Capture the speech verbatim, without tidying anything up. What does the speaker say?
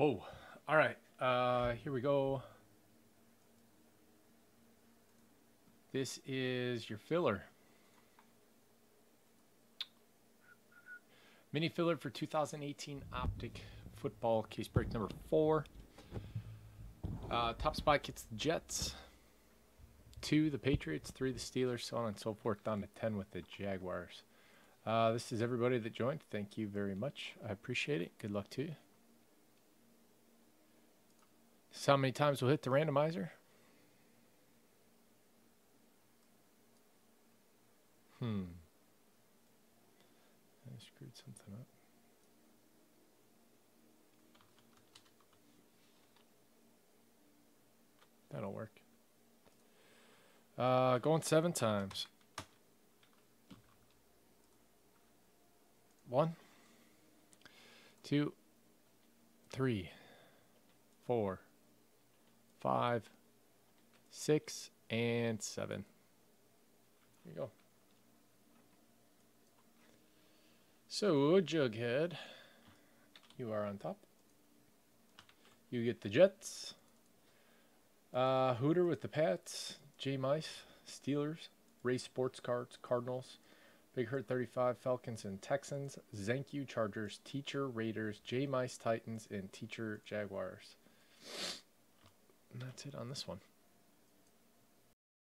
Whoa. All right. Uh, here we go. This is your filler. Mini filler for two thousand eighteen Optic Football, case break number four. Uh, top spot gets the Jets, two the Patriots, three the Steelers, so on and so forth, down to ten with the Jaguars. Uh, this is everybody that joined. Thank you very much. I appreciate it. Good luck to you. This is how many times we'll hit the randomizer. Hmm. I screwed something up. That'll work. Uh, going seven times. One, two, three, four, five, six, and seven. There you go. So, Jughead, you are on top. You get the Jets. Uh, Hooter with the Pats. J Mice, Steelers. Ray Sports Cards, Cardinals. Big Hurt thirty-five, Falcons and Texans. Zanku, Chargers. Teacher, Raiders. J Mice, Titans. And Teacher, Jaguars. And that's it on this one.